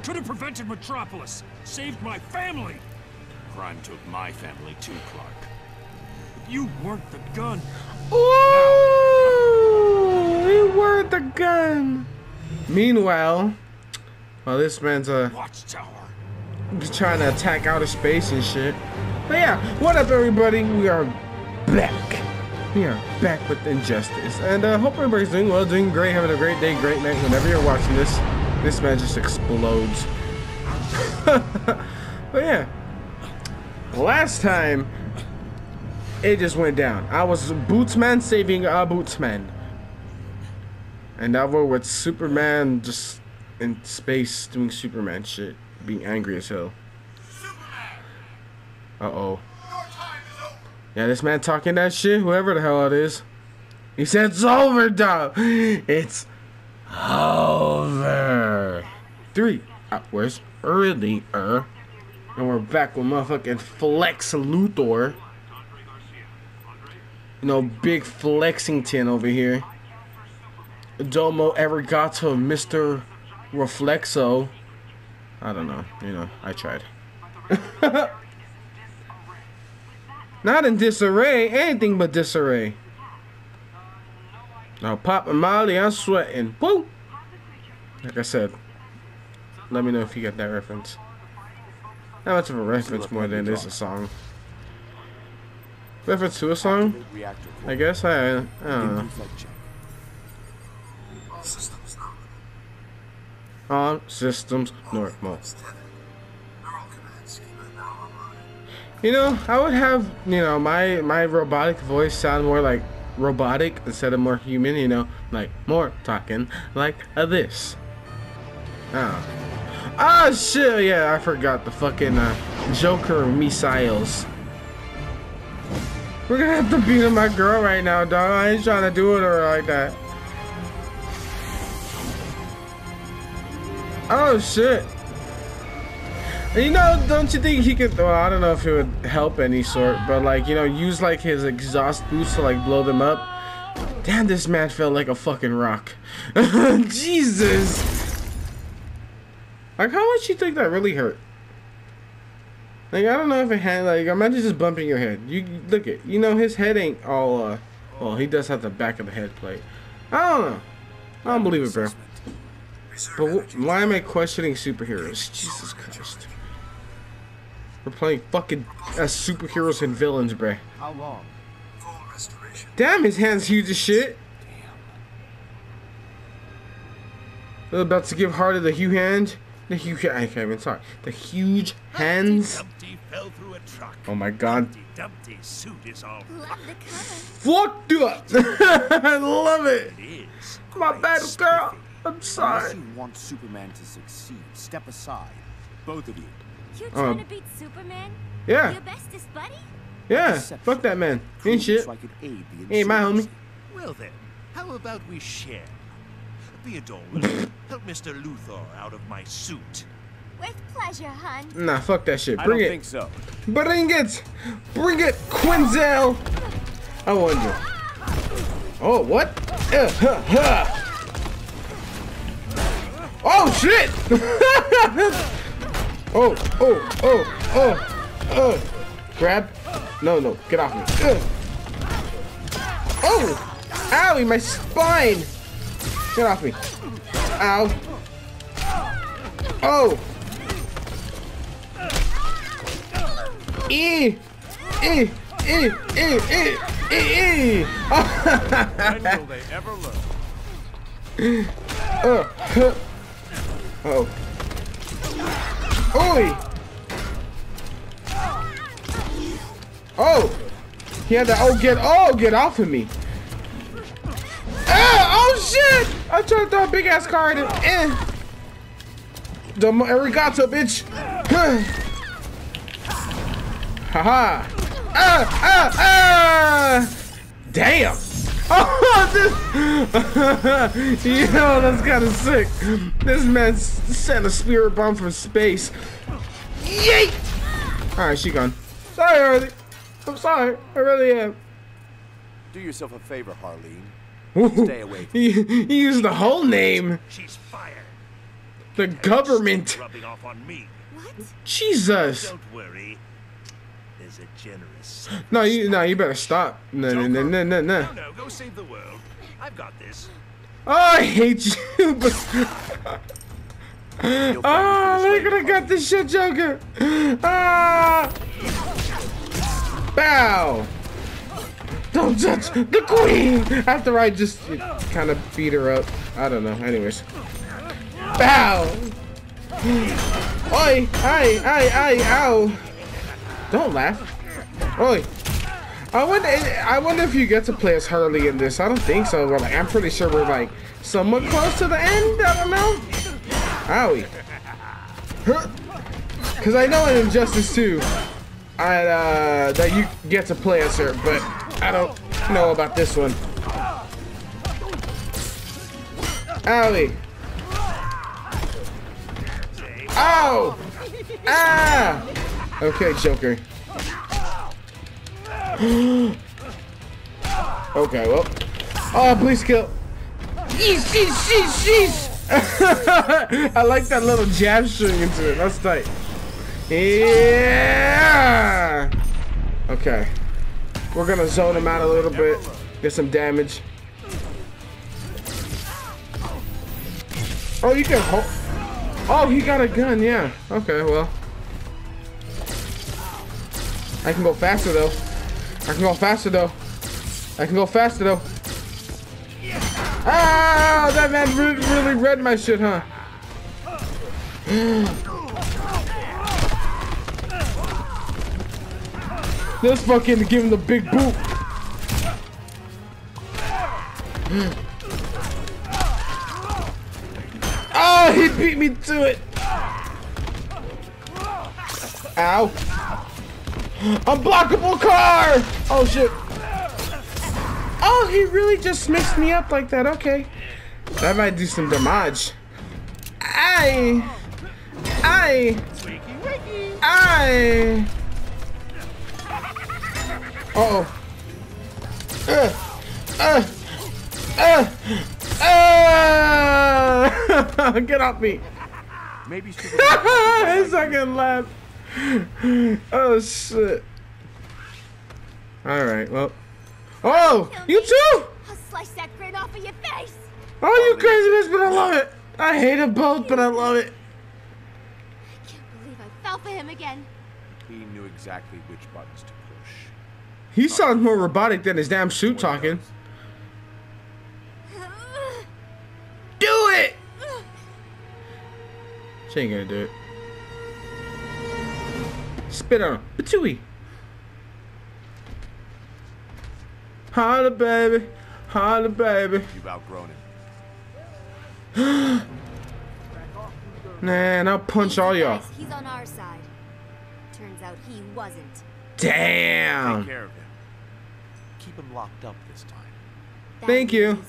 could have prevented Metropolis. Saved my family. Crime took my family too, Clark. But you weren't the gun. Ooh, you weren't the gun. Meanwhile, well, this man's a watchtower. He's trying to attack outer space and shit. But yeah, what up, everybody? We are back. We are back with Injustice, and hope everybody's doing well, doing great, having a great day, great night. Whenever you're watching this, this man just explodes. But yeah, last time it just went down. I was Bootsman saving Bootsman, and I were with Superman just in space doing Superman shit, being angry as hell. Uh-oh. Yeah, this man talking that shit, whoever the hell it is. He said it's over, dog. It's over. Three hours earlier. And we're back with motherfucking Flex Luthor. You know, big Flexington over here. Domo Arigato, Mr. Reflexo. I don't know. You know, I tried. Not in disarray, anything but disarray. Now, Papa Molly, I'm sweating. Woo! Like I said, let me know if you got that reference. Not much of a reference more than it is a song. Reference to a song? I guess I don't know. All systems normal. You know, I would have, you know, my robotic voice sound more like robotic instead of more human, you know, like more talking like this. Oh. Oh shit, yeah, I forgot the fucking Joker missiles. We're gonna have to beat up my girl right now, dog. I ain't trying to do it or like that. Oh shit. You know, don't you think he could, well, I don't know if it would help any sort, but like, you know, use like his exhaust boost to like blow them up. Damn, this man felt like a fucking rock. Jesus. Like, how much you think that really hurt? Like, I don't know if it had, like, imagine just bumping your head. You, look it, you know, his head ain't all, well, he does have the back of the head plate. I don't know. I don't believe it, bro. But why am I questioning superheroes? Jesus Christ. We're playing fucking superheroes and villains, bruh. How long? Full restoration. Damn, his hand's huge as shit. Damn. They're about to give Harley the huge hand. The huge, I can't even talk. The huge hands. Oh my god. Fuck, dude. I love it. My bad girl. I'm sorry. Unless you want Superman to succeed, step aside, both of you. You're trying to beat Superman? Yeah. Your bestest buddy? Yeah. Fuck that man. Ain't shit. Ain't my homie. Well then, how about we share? Theodore, help Mr. Luthor out of my suit. With pleasure, hon. Nah, fuck that shit. Bring it. I don't think so. Bring it. Bring it, Quinzel. I wonder. Oh, what? Oh shit! Oh, oh, oh, oh, oh! Grab! No, no, get off me! Oh! Owie, my spine! Get off me! Ow! Oh! E! E! E! E! E! E! E! When will they ever learn? Huh. Uh oh. Oi! Oh! He had to get off of me! Oh shit! I tried to throw a big ass card and Domo Arigato, bitch! Haha! Damn! Oh, this, you know, that's kind of sick. This man sent a spirit bomb from space. Yeet! All right, she gone. Sorry, Harley. I'm sorry. I really am. Do yourself a favor, Harleen. Stay away. He used the whole name. She's fired. The government. Rubbing off on me. What? Jesus. Don't worry. There's a generous. No, you better stop. No. No, go save the world. I've got this. Oh, I hate you. Ah, look at I got this shit, Joker. Ah. Bow. Don't touch the queen. After I just kind of beat her up. I don't know. Anyways. Bow. Oi, I, ow. Don't laugh. Oi. I wonder if you get to play as Harley in this. I don't think so, but like, I'm pretty sure we're like somewhat close to the end. I don't know. Owie. Huh. Cause I know in Injustice 2, that you get to play as her, but I don't know about this one. Owie. Ow! Ah! Okay, Joker. Okay, well. Oh, please kill. I like that little jab string into it. That's tight. Yeah! Okay. We're gonna zone him out a little bit. Get some damage. Oh, you can hold. Oh, he got a gun, yeah. Okay, well. I can go faster, though. Ah, that man really read my shit, huh? Let's fucking give him the big boot. Oh, he beat me to it. Ow. Unblockable car. Oh, shit. Oh, he really just mixed me up like that. Okay. That might do some damage. I. Uh-oh. Get off me. Maybe she his second laugh. Oh, shit. All right, well. Oh, you too? I'll slice that grin off of your face. Oh, you crazy bitch, but I love it. I hate them both, but I love it. I can't believe I fell for him again. He knew exactly which buttons to push. He sounds more robotic than his damn suit talking. Do it! She ain't gonna do it. Spit on him. Patooey. Holla, baby. Holla, baby. You've outgrown it. Man, I'll punch all y'all. He's on our side. Turns out he wasn't. Damn. Take care of him. Keep him locked up this time. Thank you.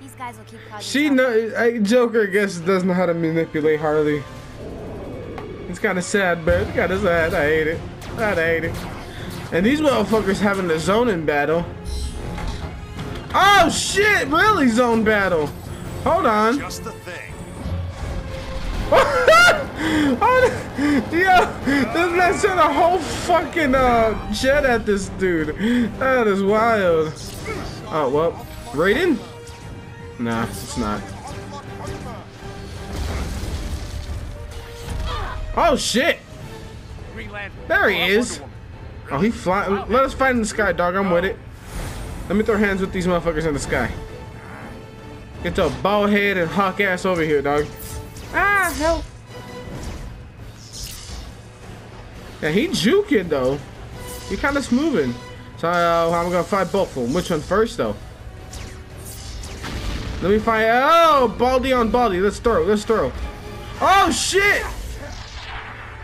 These guys will keep causing Joker, I guess, doesn't know how to manipulate Harley. It's kind of sad, but it's kind of sad. I hate it. I hate it. And these motherfuckers having a zoning battle. Oh shit! Really zone battle? Hold on. Just the thing. Oh, yeah, this man sent a whole fucking jet at this dude. That is wild. Oh well, Raiden? Nah, it's not. Oh shit! There he is. Oh, he fly. Let us fight in the sky, dog. I'm with it. Let me throw hands with these motherfuckers in the sky. Get your bald head and hawk ass over here, dog. Ah, help! Yeah, he juking though. He kind of moving. So I'm gonna fight both of them. Which one first though? Let me fight. Oh, baldy on baldy. Let's throw. Let's throw. Oh shit!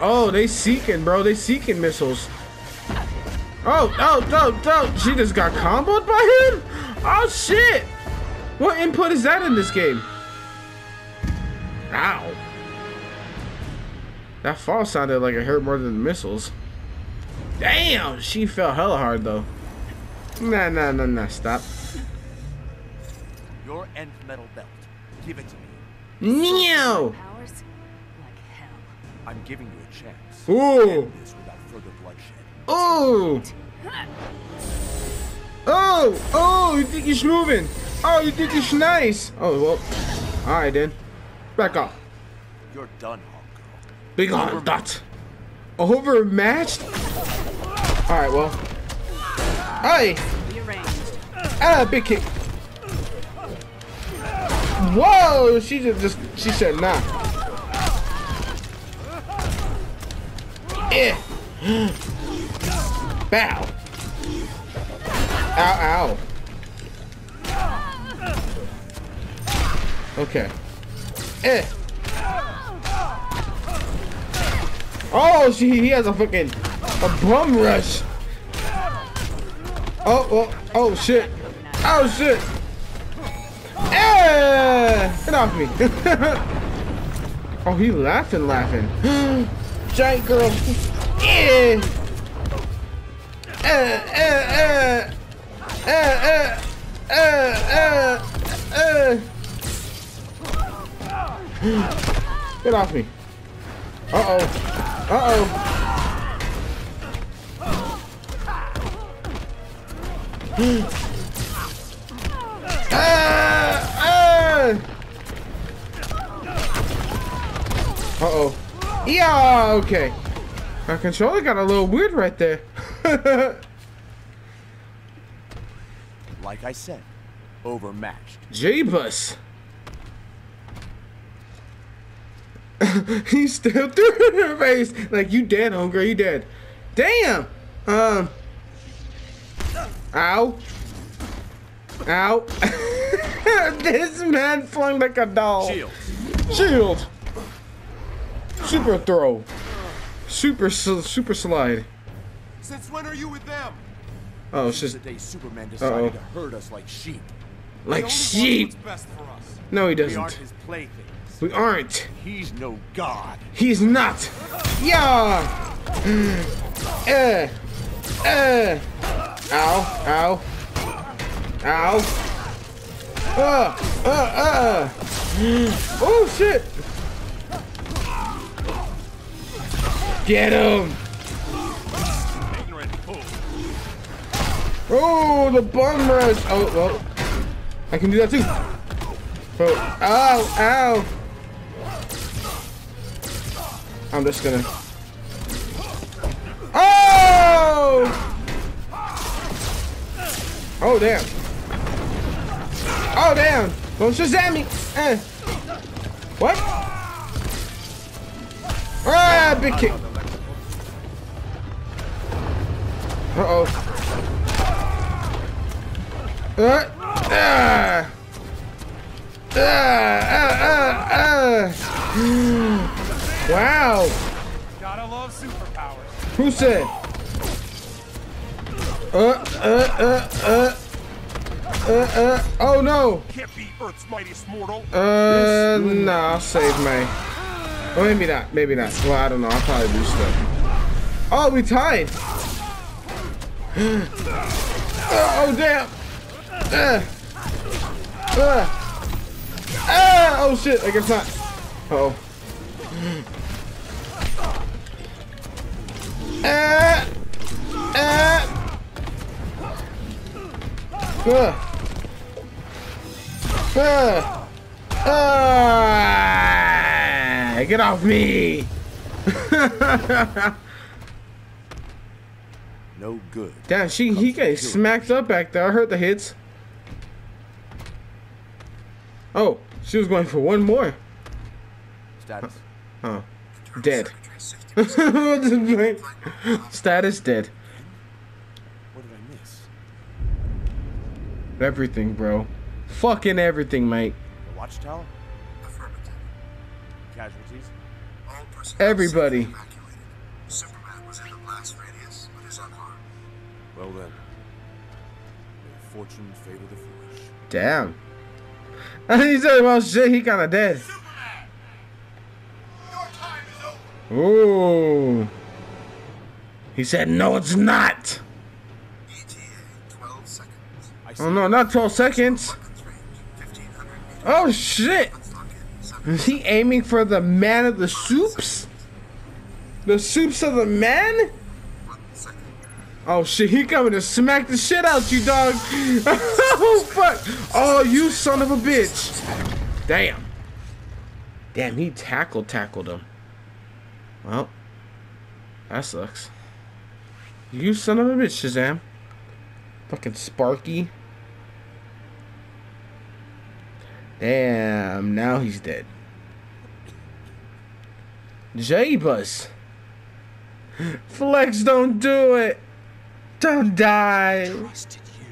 Oh, they seeking, bro. They seeking missiles. Oh, she just got comboed by him? Oh, shit. What input is that in this game? Ow. That fall sounded like it hurt more than the missiles. Damn, she fell hella hard, though. Nah, stop. Your end metal belt. Give it to me. Neo! I'm giving you a chance. Ooh! Oh! Oh! Oh! You think he's moving? Oh, you think he's nice? Oh well. All right then. Back up. You're done, Hawk. Big on that. Overmatched? All right, well. Hey! Ah, big kick. Whoa! She just she said nah. Eh. Bow. Ow, ow. Okay. Eh. Oh, he has a fucking bum rush. Oh, oh, oh shit. Oh shit. Eh. Get off me. Oh, he laughing. Giant girl. Eh. Get off me. Uh oh. Uh oh. Uh oh. Yeah, okay. Our controller got a little weird right there. Like I said, overmatched. J-Bus. He still threw it in her face. Like, you dead, homegirl, you dead. Damn. Ow. Ow. This man flung like a doll. Shield. Super throw. Super slide. Since when are you with them? Oh, it's just the day Superman decided to herd us like sheep. Like sheep. No, he doesn't. We aren't. He's no god. He's not. Yeah. Ow. Ow. Ow. Oh shit. Get him. Oh, the bum rush. Oh, well. I can do that too. Oh, ow. I'm just gonna. Oh! Oh, damn. Oh, damn. Don't Shazam me. What? Ah, big kick. Uh-oh. Wow. Gotta love superpowers. Who said? Oh no. Can't be Earth's mightiest mortal. Nah, save me. Well, maybe not. Well, I don't know. I'll probably do stuff. Oh, we tied. Oh damn. Oh shit. I guess not. Uh oh. Get off me. No good. Damn, he getting smacked up back there. I heard the hits. Oh, she was going for one more. Status. Oh. Dead. Status dead. What did I miss? Everything, bro. Fucking everything, mate. The watchtower? Affirmative. Casualties? All personnel. Everybody. Evacuated. Superman was in a blast radius, but is unharmed. Well then. May fortune favor the foolish. Damn. He's talking about shit, he kinda dead. Ooh. He said, no, it's not. ETA, 12 seconds. Oh, no, not 12 seconds. Oh, shit. Is he aiming for the man of the soups? The soups of the man? Oh shit, he coming to smack the shit out you, dog. Oh fuck. Oh, you son of a bitch. Damn. Damn, he tackled him. Well, that sucks. You son of a bitch, Shazam. Fucking Sparky. Damn, now he's dead. J-Bus. Flex, don't do it. Don't die. I trusted you.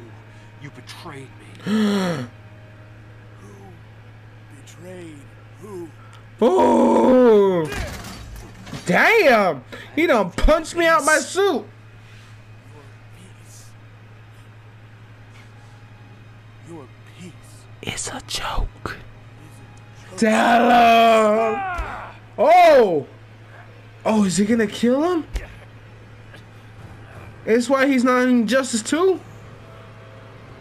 You betrayed me. Who betrayed who? Ooh. Damn. He done punched me out my suit. Your peace is a joke. Tell him. Oh. Oh, is he gonna kill him? It's why he's not in Justice 2?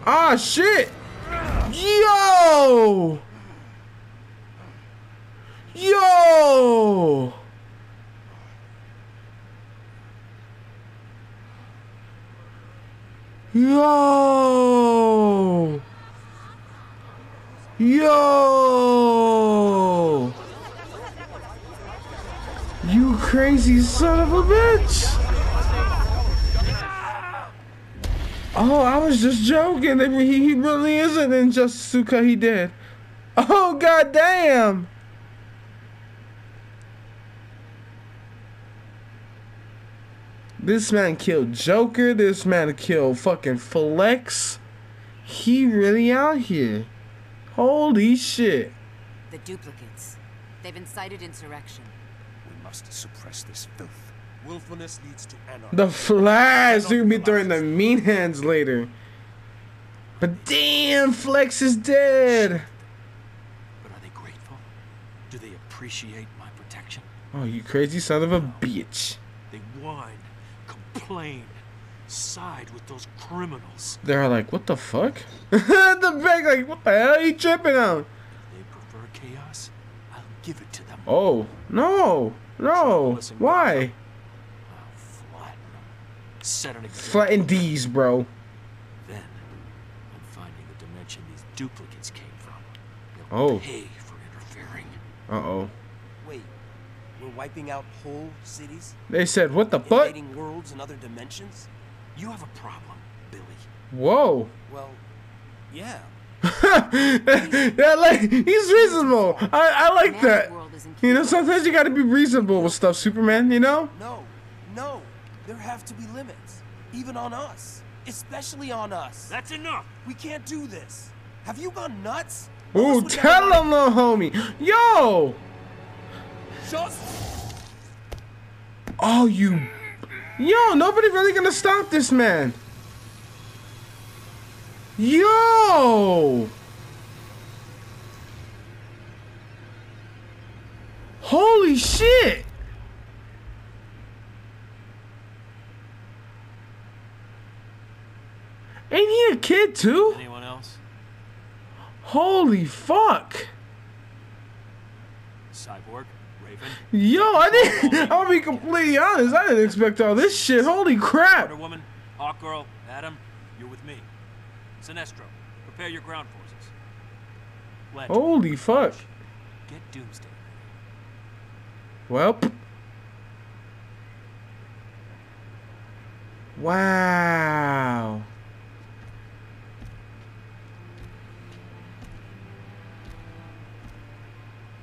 Ah, shit! Yo! Yo! Yo! Yo! You crazy son of a bitch! Oh, I was just joking. He really isn't in Justice Suka. He did. Oh, goddamn. This man killed Joker. This man killed fucking Flex. He really out here. Holy shit. The duplicates. They've incited insurrection. We must suppress this filth. Willfulness leads to anarchy. The Flash! You're gonna be throwing the mean hands later. But damn, Flex is dead. But are they grateful? Do they appreciate my protection? Oh, you crazy son of a bitch. They whine, complain, side with those criminals. They're like, what the fuck? The bag, like, what the hell are you tripping on? If they prefer chaos, I'll give it to them. Oh, no, no. Why? Flatten these, bro. Then I'm finding the dimension these duplicates came from. They'll pay for interfering. Uh-oh. Wait, we're wiping out whole cities? They said, what the fuck? Invading worlds and other dimensions? You have a problem, Billy. Whoa. Well, yeah. Yeah, like, he's reasonable. I like that. You know, sometimes you gotta be reasonable with stuff, Superman, you know? No, no. There have to be limits, even on us, especially on us. That's enough. We can't do this. Have you gone nuts? Ooh, tell him, little homie. Yo. Just. Oh, you. Yo, nobody really gonna stop this man. Yo. Holy shit. Ain't he a kid too? Anyone else? Holy fuck! Cyborg, Raven. Yo, I didn't. I'll be completely honest. I didn't expect all this shit. Holy crap! Wonder Woman, Hawkgirl, Adam, you're with me. Sinestro, prepare your ground forces. Lantern, holy fuck! Get Doomsday. Welp. Wow.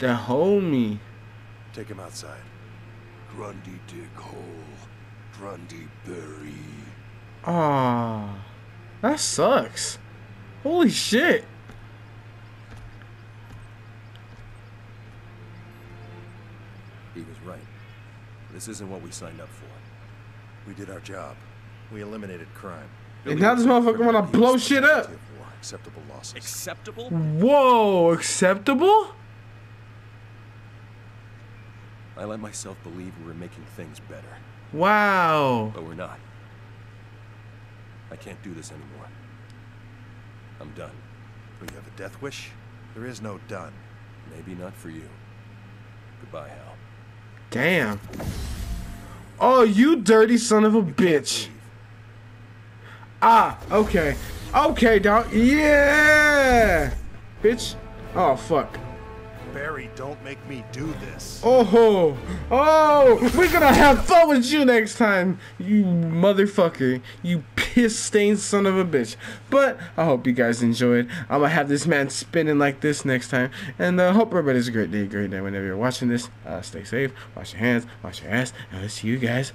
The homie. Take him outside. Grundy dig hole. Grundy bury. Aww. That sucks. Holy shit. He was right. This isn't what we signed up for. We did our job. We eliminated crime. And now this motherfucker wanna blow shit up. Acceptable losses. Acceptable? Whoa, acceptable? I let myself believe we were making things better. Wow. But we're not. I can't do this anymore. I'm done. Do you have a death wish? There is no done. Maybe not for you. Goodbye, Hal. Damn. Oh, you dirty son of a bitch. Ah, okay. Okay, dog. Yeah! Bitch. Oh, fuck. Barry, don't make me do this. Oh, oh, we're gonna have fun with you next time, you motherfucker, you piss-stained son of a bitch. But I hope you guys enjoyed. I'm gonna have this man spinning like this next time, and I hope everybody's a great day whenever you're watching this. Stay safe, wash your hands, wash your ass, and I'll see you guys.